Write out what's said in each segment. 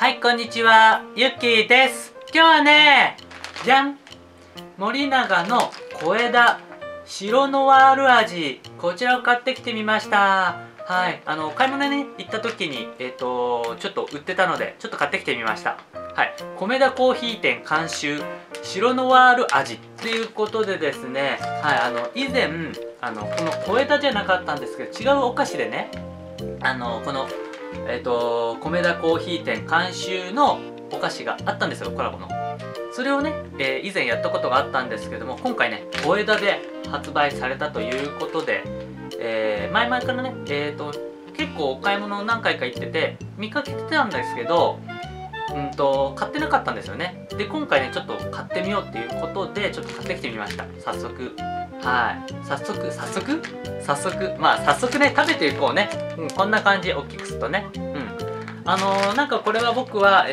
はい、こんにちは。ゆっきーです。今日はね、じゃん！森永の小枝白ノワール味。こちらを買ってきてみました。はい、買い物に、ね、行った時に、ちょっと売ってたので、ちょっと買ってきてみました。はい、米田コーヒー店監修白ノワール味ということでですね、はい、以前この小枝じゃなかったんですけど違うお菓子でね、この、米田コーヒー店監修のお菓子があったんですよ、コラボの。それをね、以前やったことがあったんですけども、今回ね小枝で発売されたということで、前々からね、結構お買い物何回か行ってて見かけてたんですけど、買ってなかったんですよね。で今回ねちょっと買ってみようっていうことでちょっと買ってきてみました。早速、はい、早速まあ早速ね食べていこうね、こんな感じ大きくするとね、なんかこれは僕は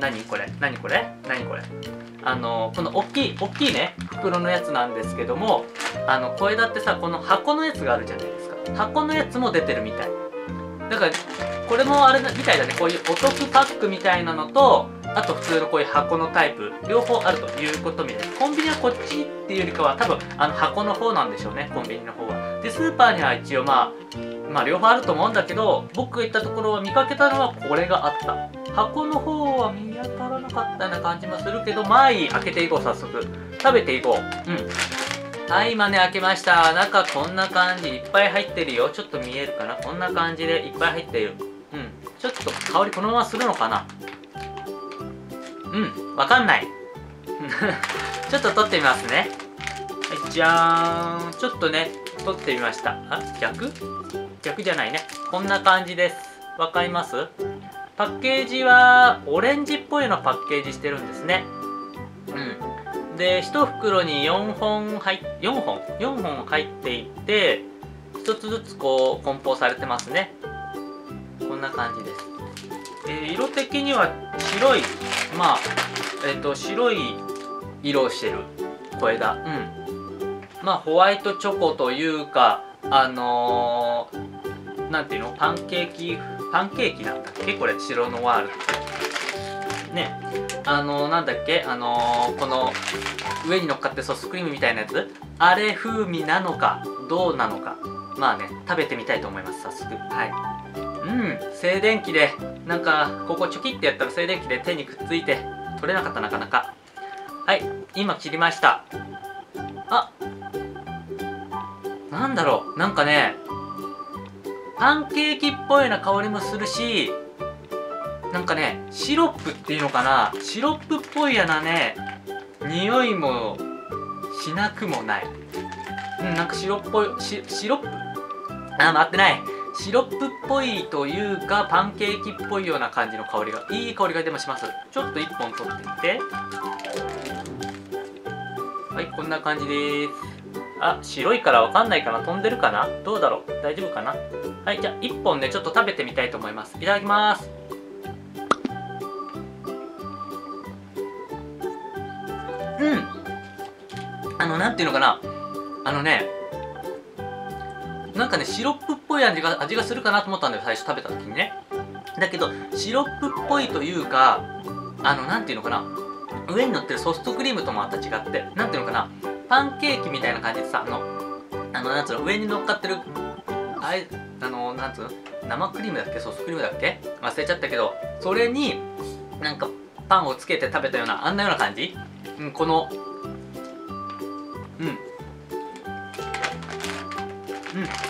何これこの大きいね袋のやつなんですけども、小枝ってさ、この箱のやつがあるじゃないですか。箱のやつも出てるみたいだから、これもあれみたいだね。こういうお得パックみたいなのと、あと普通のこういう箱のタイプ両方あるということみたいです。コンビニはこっちっていうよりかは多分箱の方なんでしょうね、コンビニの方は。でスーパーには一応まあ両方あると思うんだけど、僕が行ったところは見かけたのはこれがあった。箱の方は見当たらなかったような感じもするけど、開けていこう。早速食べていこう。はい、今ね開けました。中こんな感じ、いっぱい入ってるよ。ちょっと見えるかな、こんな感じでいっぱい入っている。ちょっと香りこのままするのかな。わかんないちょっと取ってみますね。はい、じゃーん。ちょっとね取ってみました。あ、逆じゃないね、こんな感じです。わかります？パッケージはオレンジっぽいのパッケージしてるんですね。で1袋に4本入っていて、1つずつこう梱包されてますね。こんな感じです。色的には白い、白い色をしてる小枝。ホワイトチョコというか、なんていうの、パンケーキなんだっけこれ、白ノワールってね。なんだっけ、この上に乗っかってソフトクリームみたいなやつ、あれ風味なのかどうなのか、食べてみたいと思います。早速。静電気でなんかここチョキってやったら静電気で手にくっついて取れなかった、なかなか。はい、今切りました。あ、なんだろう、なんかねパンケーキっぽいような香りもするし、なんかねシロップっていうのかな、シロップっぽいようなね匂いもしなくもない。なんか白っぽいシロップ、合ってない、シロップっぽいというかパンケーキっぽいような感じの香りが、いい香りがでもします。ちょっと1本取ってみて。はい、こんな感じです。あ、白いからわかんないかな、飛んでるかな、どうだろう、大丈夫かな。はい、じゃあ1本ねちょっと食べてみたいと思います。いただきます。なんていうのかな、なんかねシロップっぽい味がするかなと思ったんだよ、最初食べた時にね。だけどシロップっぽいというか、なんていうのかな、上に乗ってるソフトクリームともまた違って、なんていうのかな、パンケーキみたいな感じでさ、なんつうの、上に乗っかってるなんつうの、生クリームだっけ、ソフトクリームだっけ、忘れちゃったけど、それになんかパンをつけて食べたような、あんなような感じ。この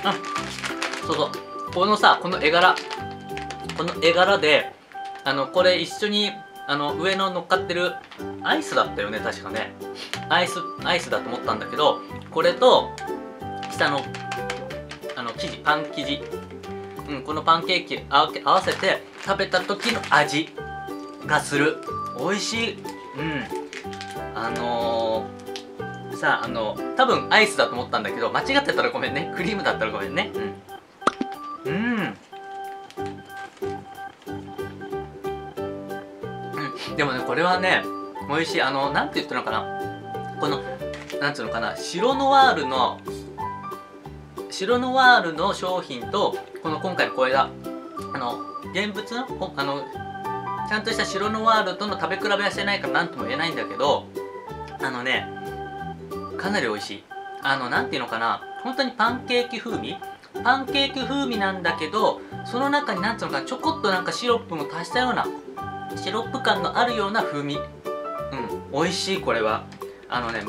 あ、そうそう、この絵柄で、これ一緒に上の乗っかってるアイスだったよね、確かね。アイスだと思ったんだけど、これと下のパン生地、このパンケーキ合わせて食べた時の味がする。美味しい。さあ、多分アイスだと思ったんだけど間違ってたらごめんね、クリームだったらごめんね。でもねこれはね美味しい。なんて言ったのかな、このなんていうのかな、白ノワールの商品とこの今回の小枝、現物のちゃんとした白ノワールとの食べ比べはしてないから何とも言えないんだけど、あのね、かなり美味しい。なんていうのかな、本当にパンケーキ風味なんだけど、その中になんていうのかな、ちょこっとなんかシロップも足したような、シロップ感のあるような風味。うん、美味しい、これは。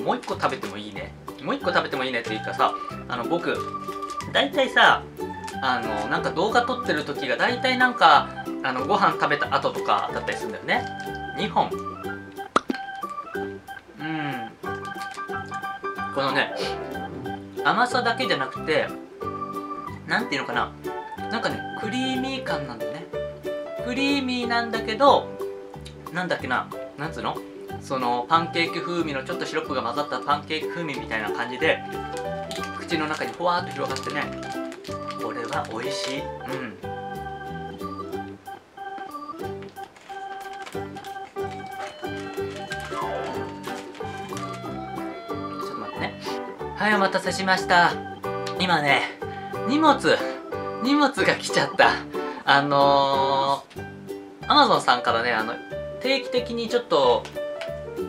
もう一個食べてもいいね。もう一個食べてもいいねっていうかさ、僕、大体さ、なんか動画撮ってる時が大体なんか、ご飯食べた後とかだったりするんだよね。2本。このね、甘さだけじゃなくて、なんていうのかな、なんかね、クリーミー感なんだよね。クリーミーなんだけど、なんだっけな、なんつうの、そのパンケーキ風味のちょっとシロップが混ざったパンケーキ風味みたいな感じで、口の中にほわーっと広がってね、これは美味しい。ちょっと待ってね。はい、お待たせしました。今ね、荷物が来ちゃった。Amazon さんからね、定期的にちょっと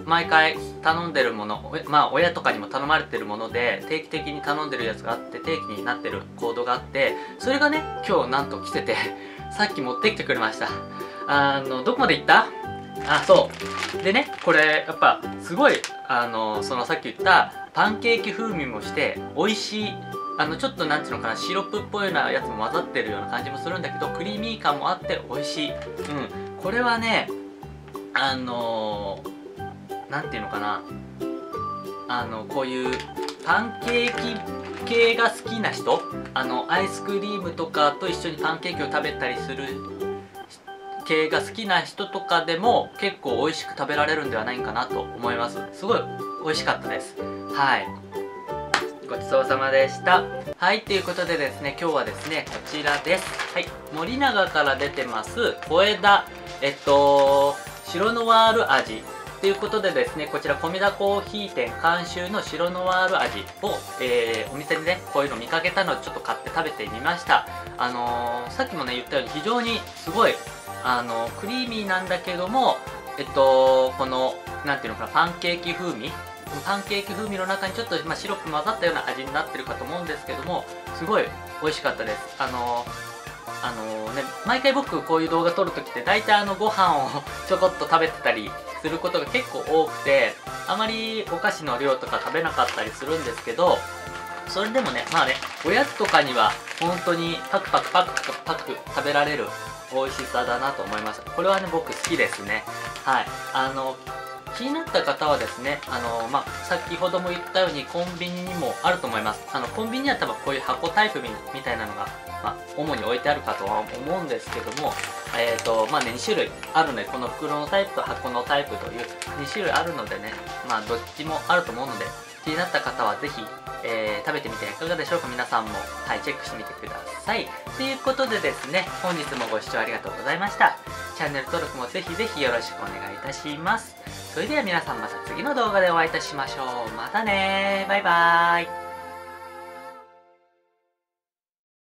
毎回頼んでるもの、まあ親とかにも頼まれてるもので定期的に頼んでるやつがあって、定期になってるコードがあって、それがね、今日なんと来ててさっき持ってきてくれました。どこまで行った？あ、そうでね、これやっぱすごい、そのさっき言ったパンケーキ風味もして美味しい、ちょっとなんていうのかな、シロップっぽいようなやつも混ざってるような感じもするんだけど、クリーミー感もあって美味しい。これはね、なんていうのかな、こういうパンケーキ系が好きな人、アイスクリームとかと一緒にパンケーキを食べたりする系が好きな人とかでも結構美味しく食べられるんではないかなと思います。すごい美味しかったです。はい、ごちそうさまでした。はい、ということでですね、今日はですね、こちらです。はい、森永から出てます小枝白ノワール味ということでですね、こちらコメダコーヒー店監修の白ノワール味を、お店でね、こういうの見かけたのでちょっと買って食べてみました。さっきもね言ったように、非常にすごいクリーミーなんだけども、このなんていうのかな、パンケーキ風味の中にちょっと、まあ、シロップ混ざったような味になってるかと思うんですけども、すごい美味しかったです。毎回僕こういう動画撮るときって大体ご飯をちょこっと食べてたりすることが結構多くて、あまりお菓子の量とか食べなかったりするんですけど、それでもね、まあね、おやつとかには本当にパクパク食べられる美味しさだなと思いました。これはね、僕好きですね。はい、気になった方はですね、先ほども言ったようにコンビニにもあると思います。コンビニは多分こういう箱タイプみたいなのが、主に置いてあるかとは思うんですけども、2種類あるので、この袋のタイプと箱のタイプという2種類あるのでね、どっちもあると思うので、気になった方は是非、食べてみていかがでしょうか。皆さんも、はい、チェックしてみてください。ということでですね、本日もご視聴ありがとうございました。チャンネル登録も是非是非よろしくお願いいたします。それでは皆さん、また次の動画でお会いいたしましょう。またねー、バイバーイ。